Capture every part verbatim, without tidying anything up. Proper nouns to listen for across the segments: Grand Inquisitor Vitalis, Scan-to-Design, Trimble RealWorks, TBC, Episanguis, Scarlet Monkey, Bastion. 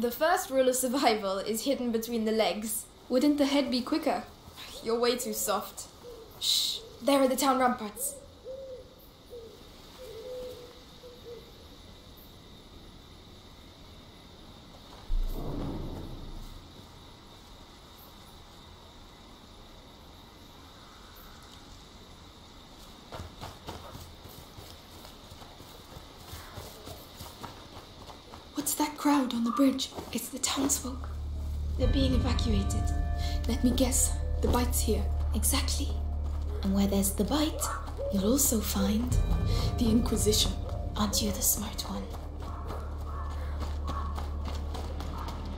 The first rule of survival is hidden between the legs. Wouldn't the head be quicker? You're way too soft. Shh, there are the town ramparts. What's that crowd on the bridge? It's the townsfolk. They're being evacuated. Let me guess, the bite's here. Exactly. And where there's the bite, you'll also find the Inquisition. Aren't you the smart one?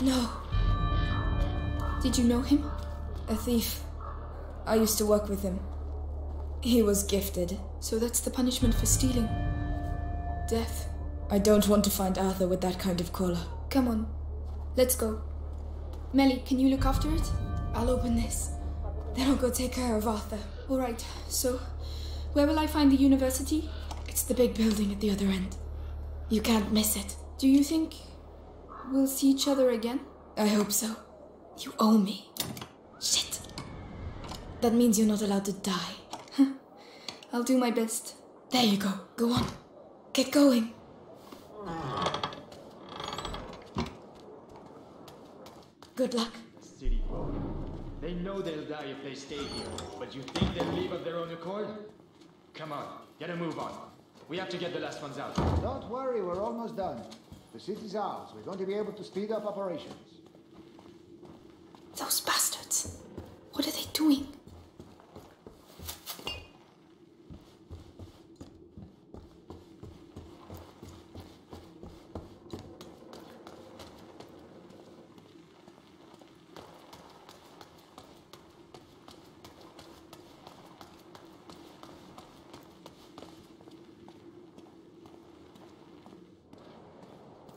No. Did you know him? A thief. I used to work with him. He was gifted. So that's the punishment for stealing. Death. I don't want to find Arthur with that kind of collar. Come on. Let's go. Melly, can you look after it? I'll open this. Then I'll go take care of Arthur. All right, so where will I find the university? It's the big building at the other end. You can't miss it. Do you think we'll see each other again? I hope so. You owe me. Shit. That means you're not allowed to die. I'll do my best. There you go. Go on. Get going. Good luck. City folk. They know they'll die if they stay here, but you think they'll leave of their own accord? Come on, get a move on. We have to get the last ones out. Don't worry, we're almost done. The city's ours. We're going to be able to speed up operations. Those bastards. What are they doing?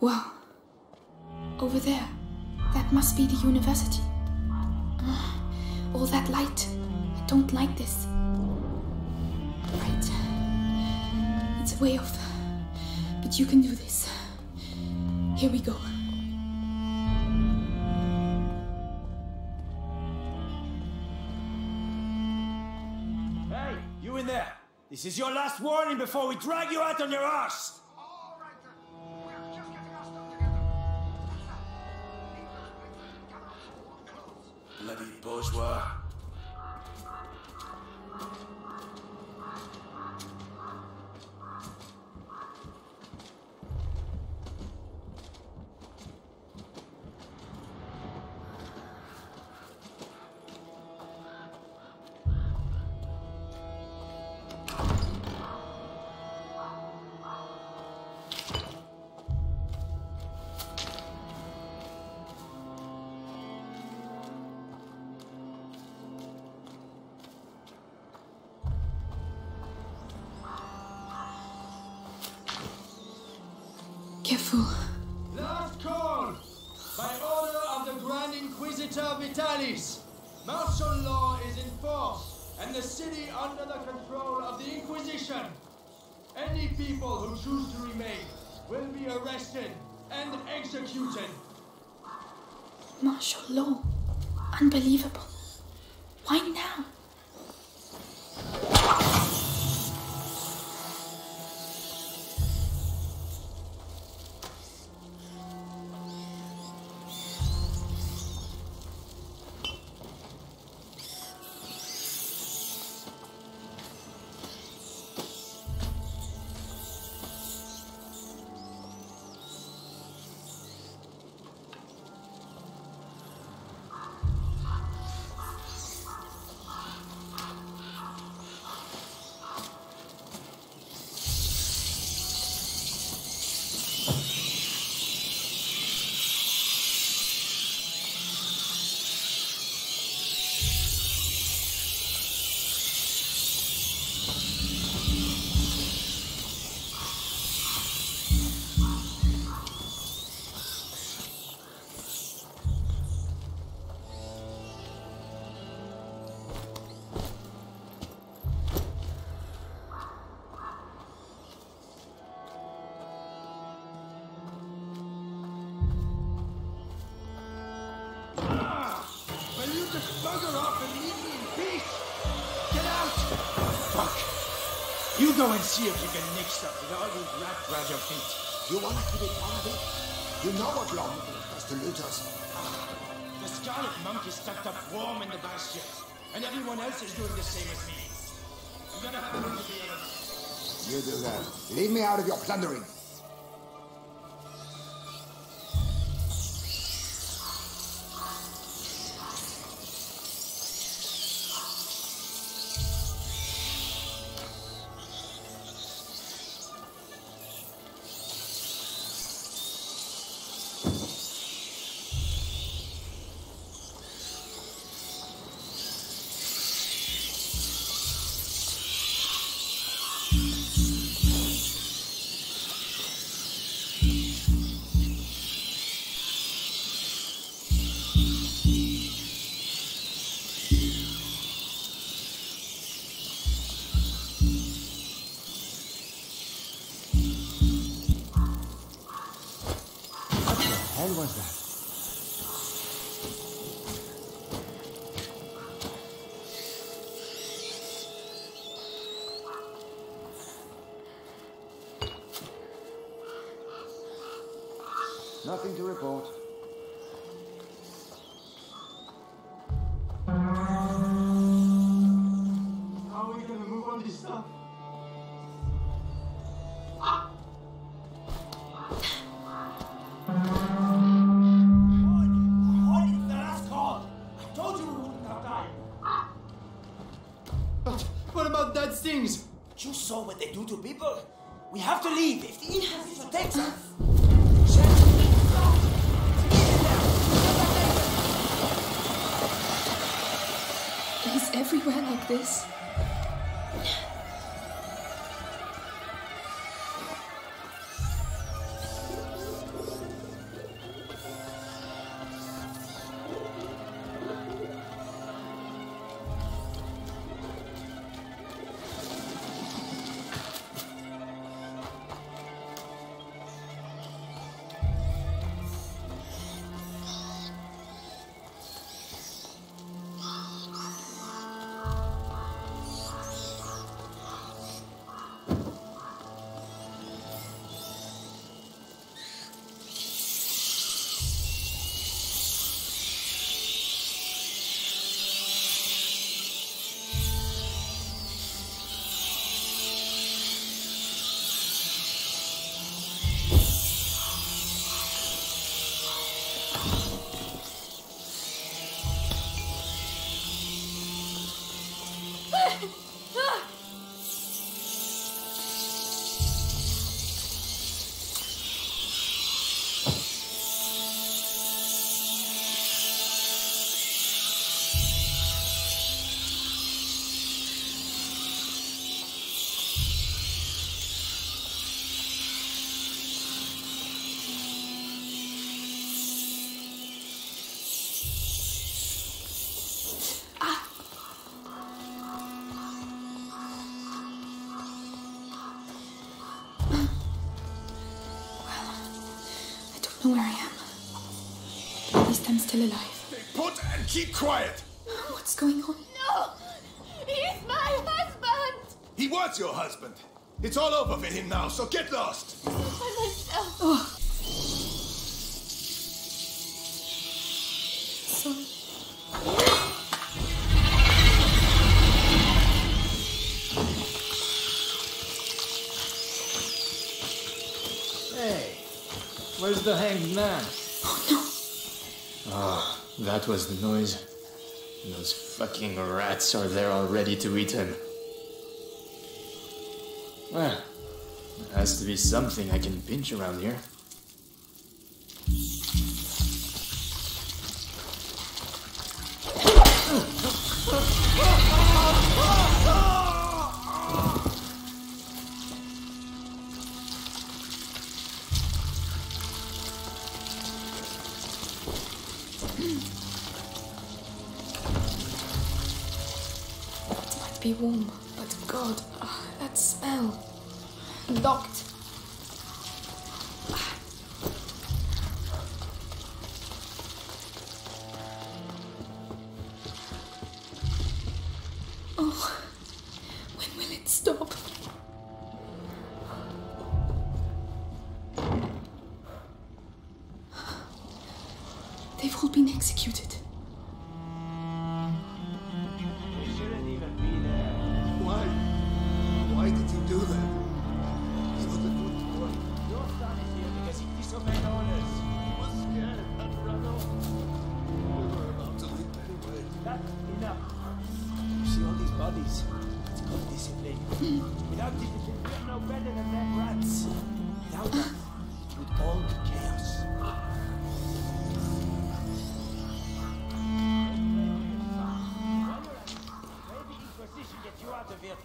Wow. Over there. That must be the university. Ugh. All that light. I don't like this. Right. It's way off. But you can do this. Here we go. Hey, you in there. This is your last warning before we drag you out on your arse. Bourgeois. Careful. Last call! By order of the Grand Inquisitor Vitalis, martial law is in force and the city under the control of the Inquisition. Any people who choose to remain will be arrested and executed. Martial law? Unbelievable. Why now? Just bugger off and leave me in peace. Get out. Fuck. You go and see if you can nick stuff with all these wrapped around your feet. You want to keep it part of it? You know what Longwood does to looters. The Scarlet Monkey stuck up warm in the Bastion, and everyone else is doing the same as me. I'm gonna have to be able to... You do that. Leave me out of your plundering. Nothing to report. How are we gonna move on this stuff? What is the last call? I told you we wouldn't have time. But what about dead things? You saw what they do to people. We have to leave if the Inquisitor takes us. Everywhere like this. Where I am. At least I'm still alive. Stay put and keep quiet! What's going on? No! He's my husband! He was your husband. It's all over for him now, so get lost! I'm myself. Oh. Sorry. Where's the hanged man? Oh, no. Ah, oh, that was the noise. And those fucking rats are there already to eat him. Well, there has to be something I can pinch around here. Be warm, but God, oh, that smell. Locked. Oh, when will it stop? They've all been executed. He shouldn't even be there. Why? Why did he do that? He was a good boy. Your son is here because he disobeyed orders. He was scared and ran off. We were about to leave anyway. That's enough. You see all these bodies? It's called discipline. Mm. Without discipline, we are no better than them rats. Without that, it would all be chaos.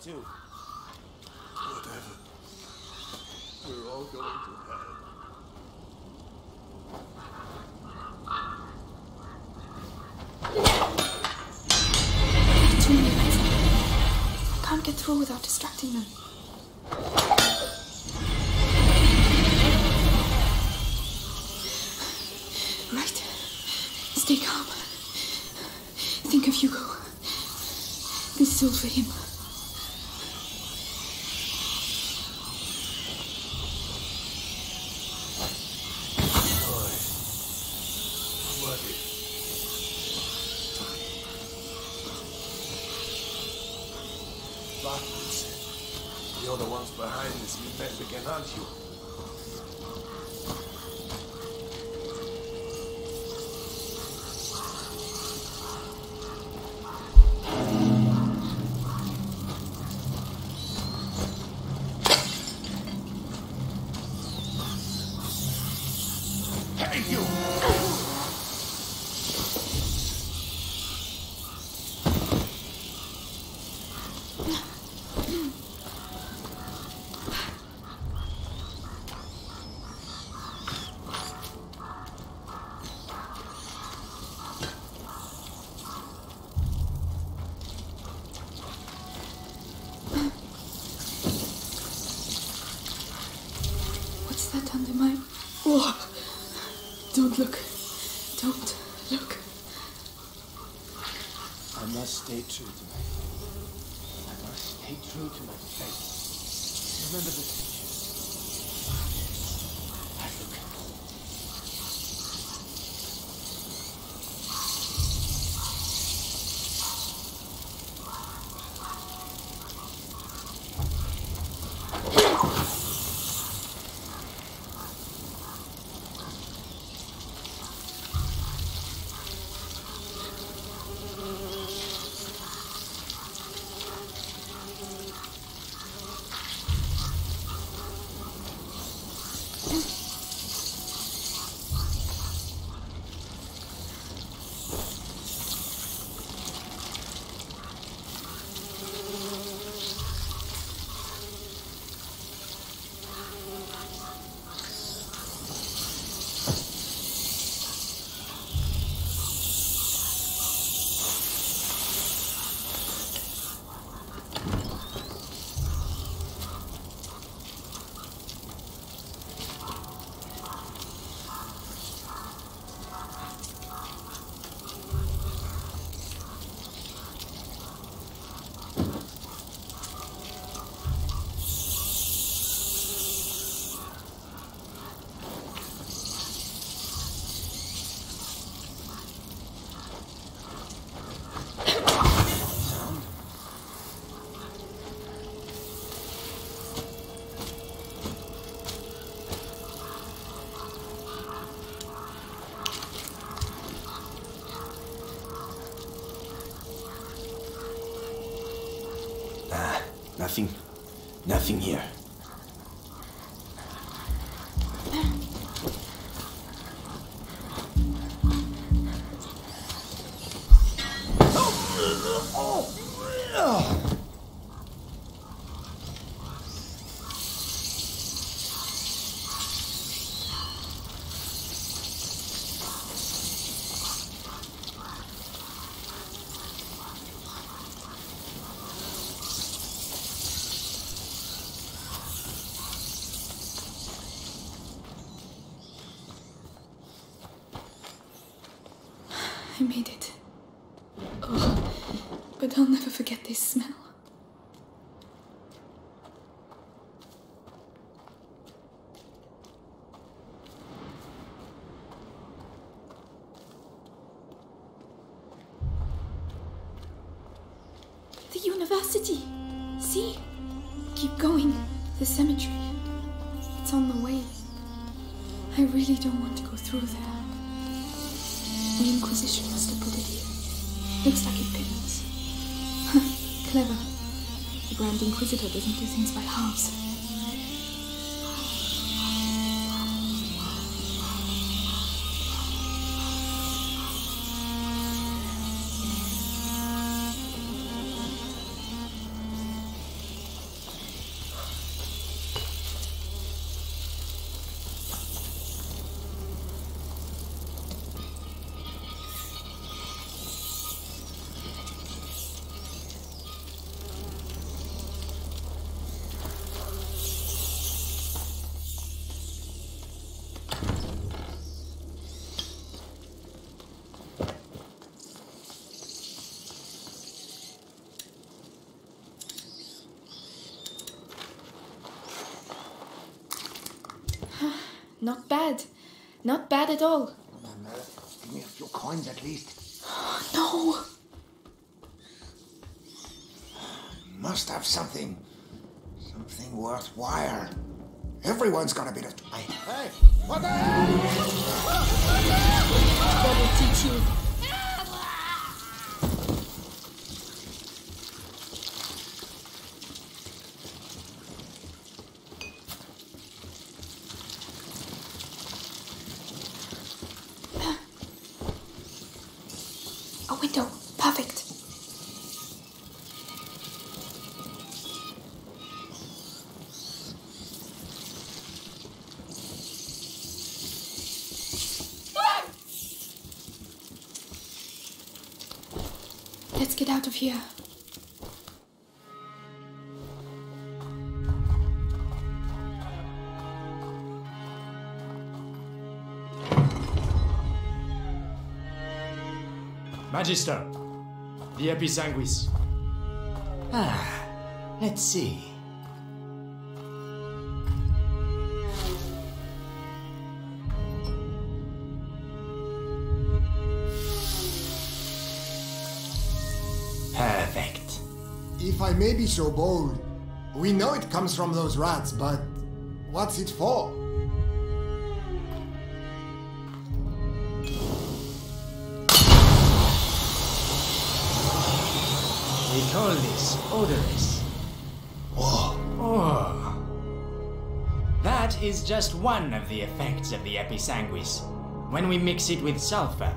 Too. Whatever. We're all going to hell. Two minutes. I can't get through without distracting them. Right. Stay calm. Think of Hugo. This is all for him. You're the ones behind this event again, aren't you? Don't look. Don't look. I must stay true to my faith. I must stay true to my faith. Remember the teachers. I look. Nothing, nothing here. I made it. Oh, but I'll never forget this smell. The university! See? Keep going. The cemetery. It's on the way. I really don't want to go through there. The Inquisition must have put it here. Looks like it belongs. Clever. The Grand Inquisitor doesn't do things by halves. Not bad. Not bad at all. On earth, give me a few coins at least. No! Must have something. Something worthwhile. Everyone's got a bit of... I... Hey! What the hell? That will teach you. Let's get out of here. Magister, the Episanguis. Ah, let's see. Perfect. If I may be so bold, we know it comes from those rats, but what's it for? We call this odorous. Whoa. Oh. That is just one of the effects of the Episanguis, when we mix it with sulfur.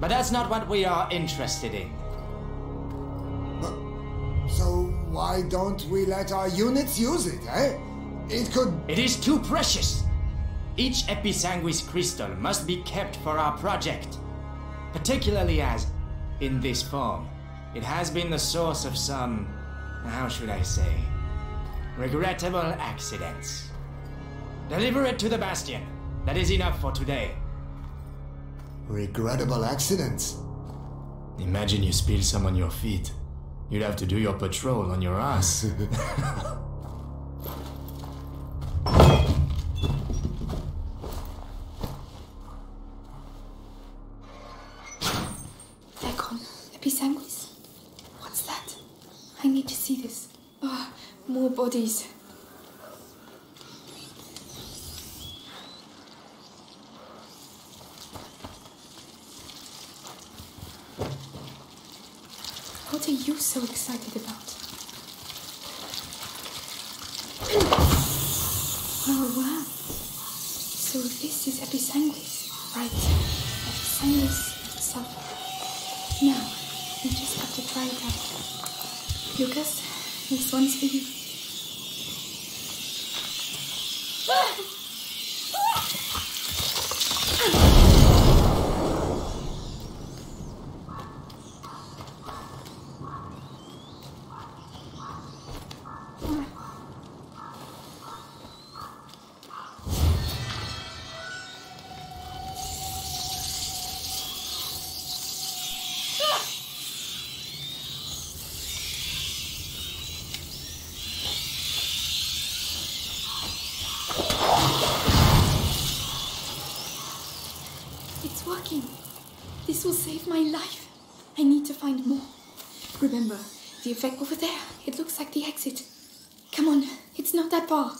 But that's not what we are interested in. Why don't we let our units use it, eh? It could... It is too precious! Each Episanguis crystal must be kept for our project. Particularly as, in this form, it has been the source of some... how should I say... regrettable accidents. Deliver it to the Bastion. That is enough for today. Regrettable accidents? Imagine you spill some on your feet. You'd have to do your patrol on your ass. They're gone. Episanguis. What's that? I need to see this. Oh, more bodies. What are you so excited about? Oh wow! So this is Episanguis, right? Episanguis itself. Now, we just have to try it out. Lucas, this one's for you. saved my life. I need to find more. Remember, the effect over there. It looks like the exit. Come on, it's not that far.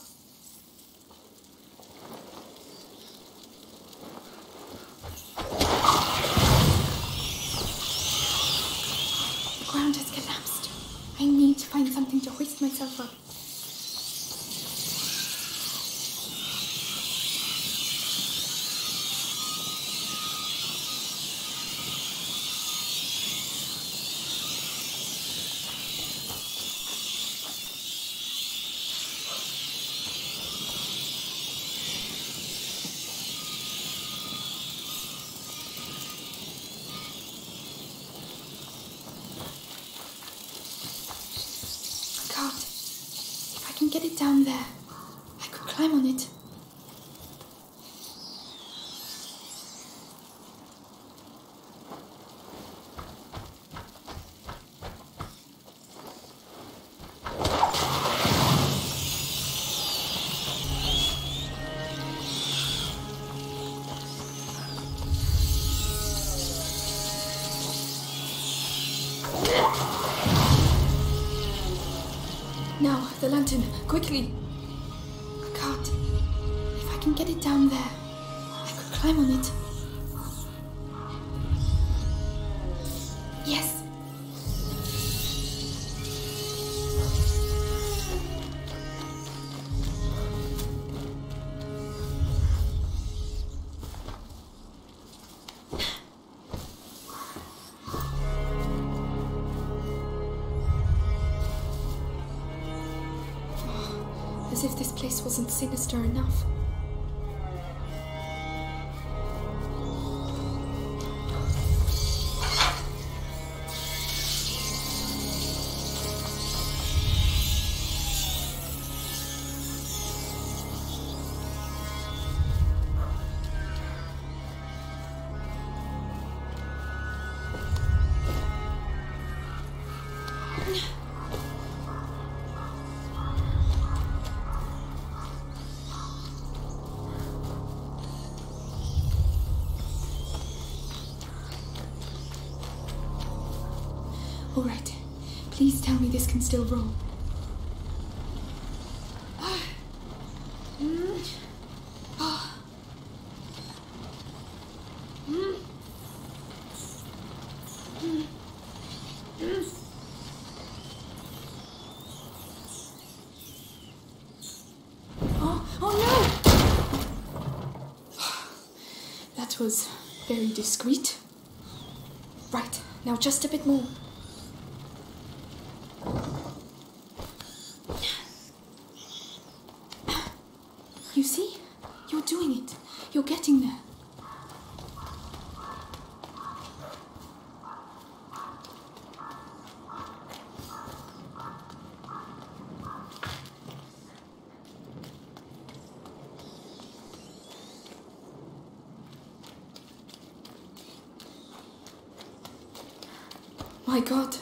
The ground has collapsed. I need to find something to hoist myself up. Get it down there. I could climb on it. Now, the lantern, quickly! I can't. If I can get it down there, I could climb on it. Yes! As if this place wasn't sinister enough. All right, please tell me this can still roll. Oh, oh no! That was very discreet. Right, now just a bit more. You see? You're doing it. You're getting there. My God,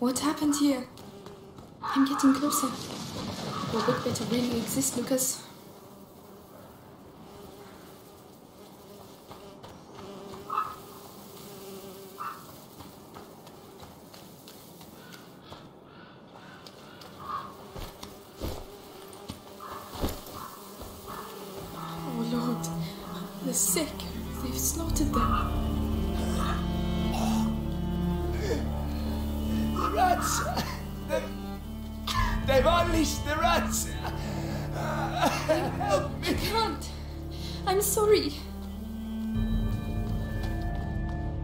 what happened here? I'm getting closer. Your book better really exist, Lucas. The sick, they've slaughtered them. The rats! They've, they've unleashed the rats! Help me! I can't. I'm sorry.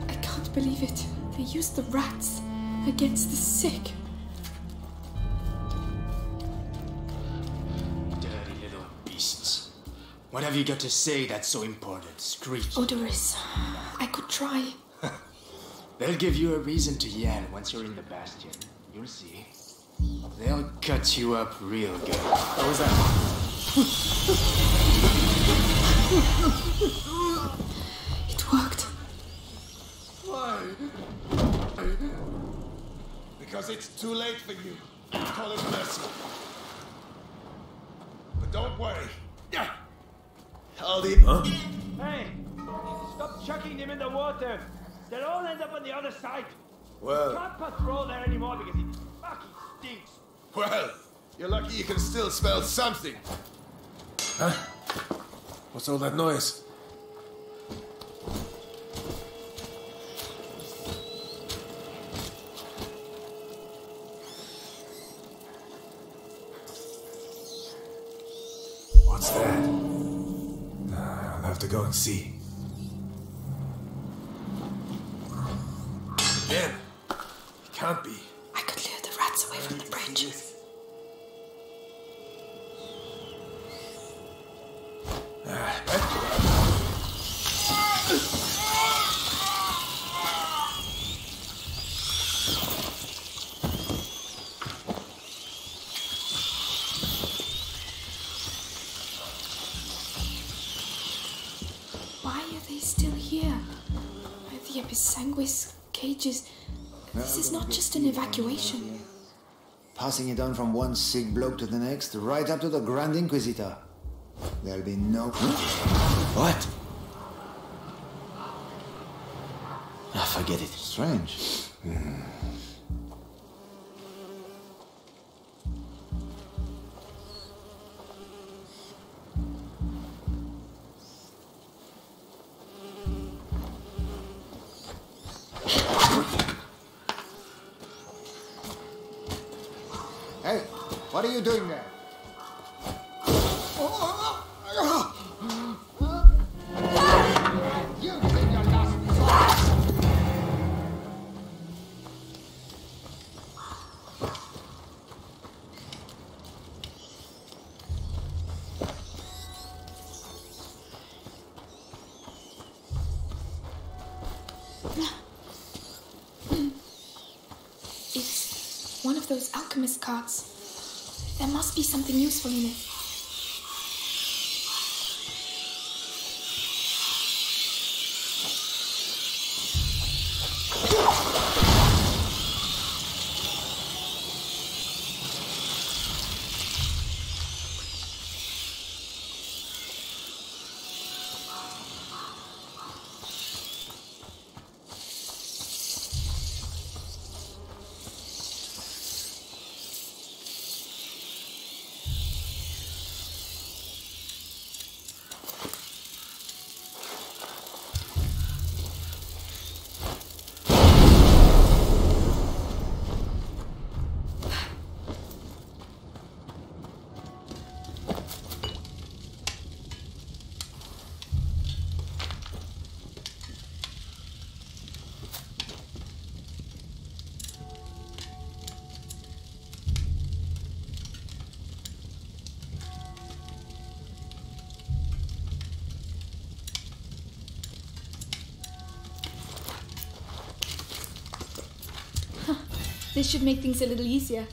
I can't believe it. They used the rats against the sick. Dirty little beasts. What have you got to say that's so important, Screech? Odorous, I could try. They'll give you a reason to yell once you're in the Bastion. You'll see. They'll cut you up real good. What was that? It worked. Why? Because it's too late for you. Call it mercy. But don't worry. Yeah. Huh? Hey! Stop chucking him in the water! They'll all end up on the other side. Well... Can't patrol there anymore because it fucking stinks. Well, you're lucky you can still smell something. Huh? What's all that noise? What's that? Uh, I'll have to go and see. Again? It can't be. I could lure the rats away from the branches. Episanguis cages. This is not just an evacuation. Passing it on from one sick bloke to the next, right up to the Grand Inquisitor. There'll be no... What? Ah, oh, forget it. Strange. Mm. Hey, what are you doing there? One of those alchemist cards. There must be something useful in it. This should make things a little easier.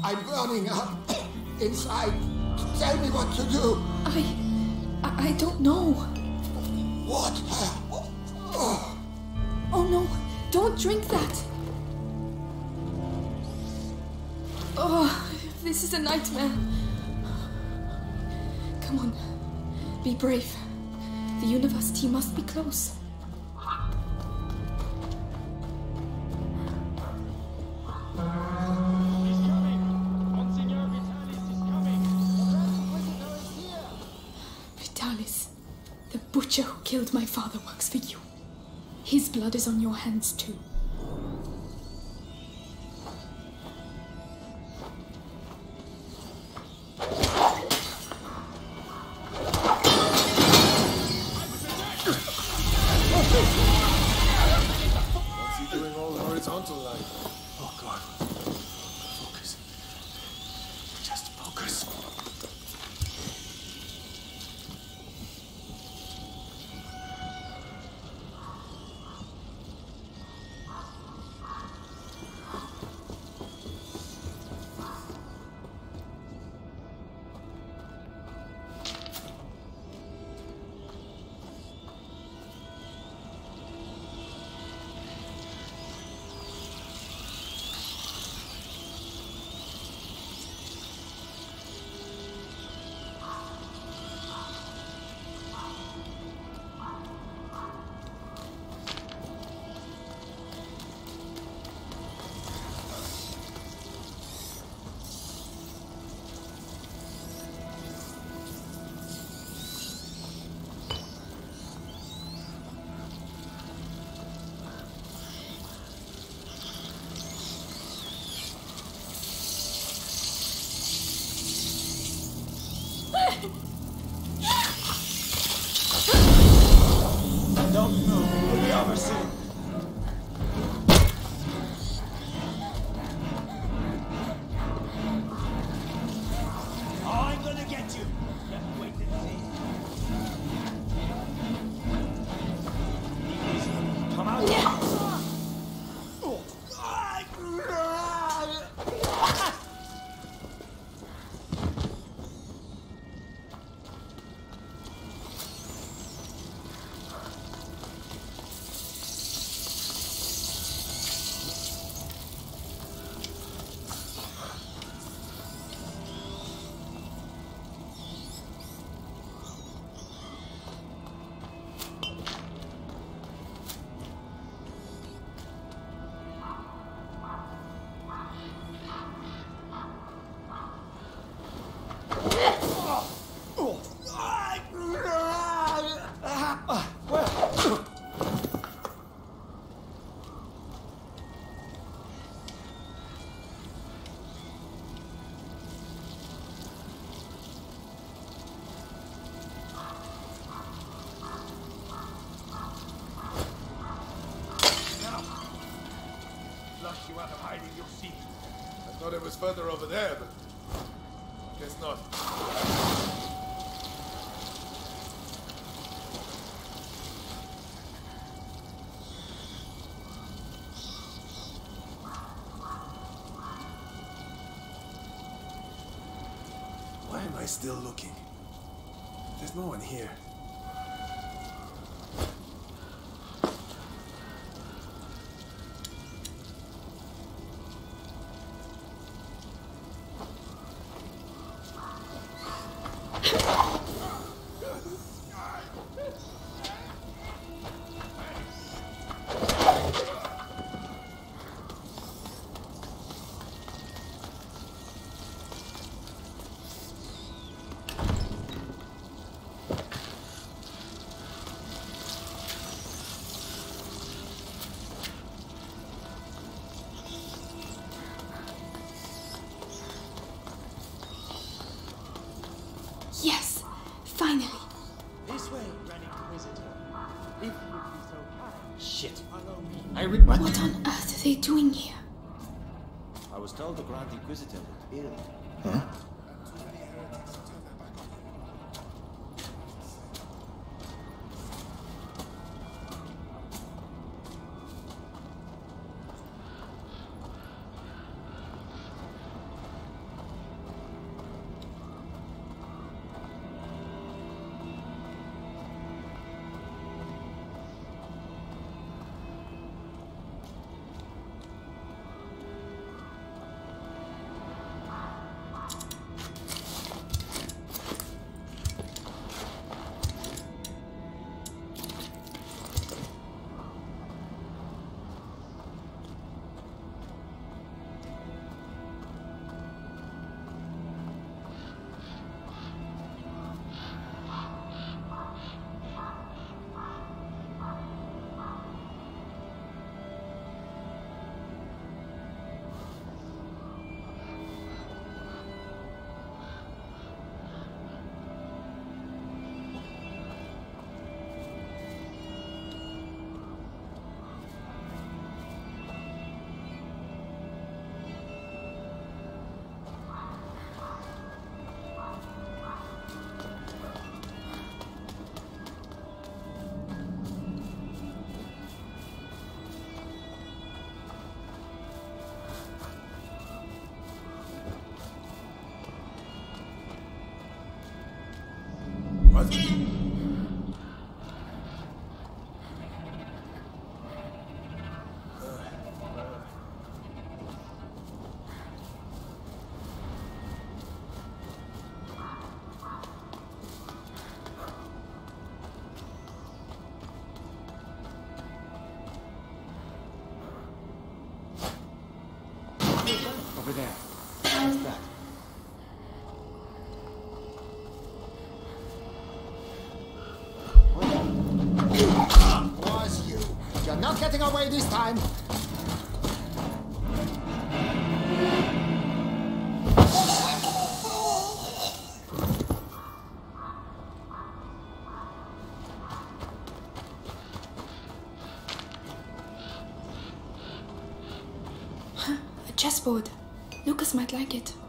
I'm burning up inside. Tell me what to do. I... I don't know. What? Oh, oh no, don't drink that. Oh, this is a nightmare. Come on, be brave. The university must be close. butcher who killed my father works for you. His blood is on your hands too. It was further over there, but guess not. Why am I still looking? There's no one here. What on earth are they doing here? I was told the Grand Inquisitor was ill. Huh? over there. What's that? What was you? You're not getting away this time. Chessboard. Lucas might like it.